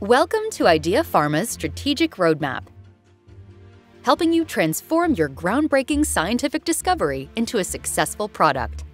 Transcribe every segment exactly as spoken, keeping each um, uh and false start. Welcome to IDEA Pharma's Strategic Roadmap, helping you transform your groundbreaking scientific discovery into a successful product.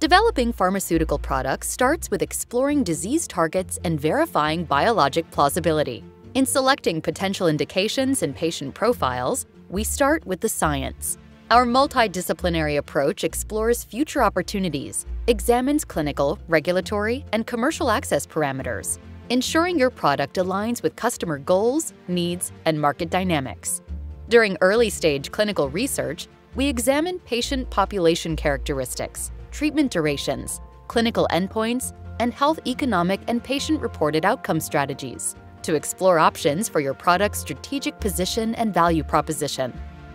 Developing pharmaceutical products starts with exploring disease targets and verifying biologic plausibility. In selecting potential indications and patient profiles, we start with the science. Our multidisciplinary approach explores future opportunities, examines clinical, regulatory, and commercial access parameters, ensuring your product aligns with customer goals, needs, and market dynamics. During early-stage clinical research, we examine patient population characteristics, treatment durations, clinical endpoints, and health economic and patient-reported outcome strategies to explore options for your product's strategic position and value proposition.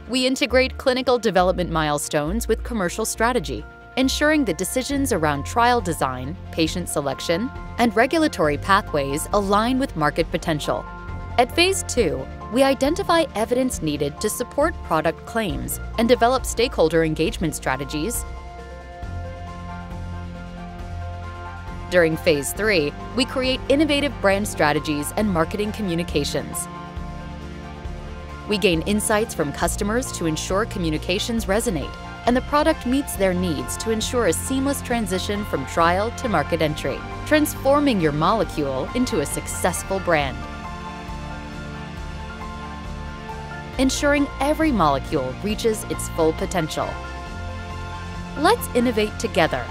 We integrate clinical development milestones with commercial strategy, ensuring that decisions around trial design, patient selection, and regulatory pathways align with market potential. At Phase two, we identify evidence needed to support product claims and develop stakeholder engagement strategies. During Phase three, we create innovative brand strategies and marketing communications. We gain insights from customers to ensure communications resonate, and the product meets their needs to ensure a seamless transition from trial to market entry, transforming your molecule into a successful brand. Ensuring every molecule reaches its full potential. Let's innovate together.